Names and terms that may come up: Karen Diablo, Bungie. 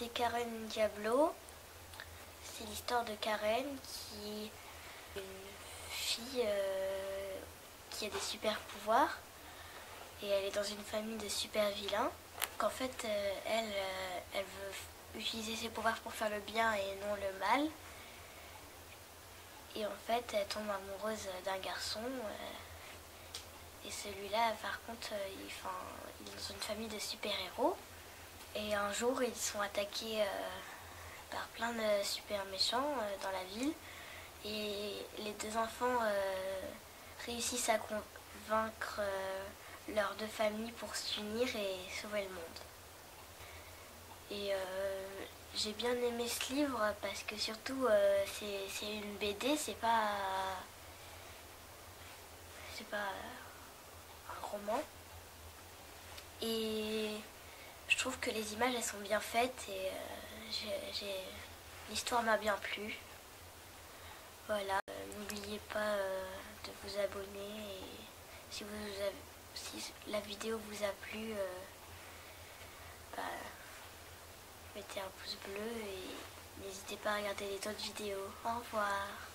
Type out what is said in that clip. c'est Karen Diablo. C'est l'histoire de Karen qui est une fille qui a des super pouvoirs et elle est dans une famille de super vilains. Qu'en fait, elle veut utiliser ses pouvoirs pour faire le bien et non le mal. Et en fait, elle tombe amoureuse d'un garçon. Et celui-là, par contre, il est dans une famille de super-héros. Et un jour, ils sont attaqués par plein de super méchants dans la ville. Et les deux enfants réussissent à convaincre leurs deux familles pour s'unir et sauver le monde. Et j'ai bien aimé ce livre parce que surtout, c'est une BD, c'est pas un roman. Et je trouve que les images, elles sont bien faites et l'histoire m'a bien plu. Voilà, n'oubliez pas de vous abonner et si la vidéo vous a plu, mettez un pouce bleu et n'hésitez pas à regarder les autres vidéos. Au revoir.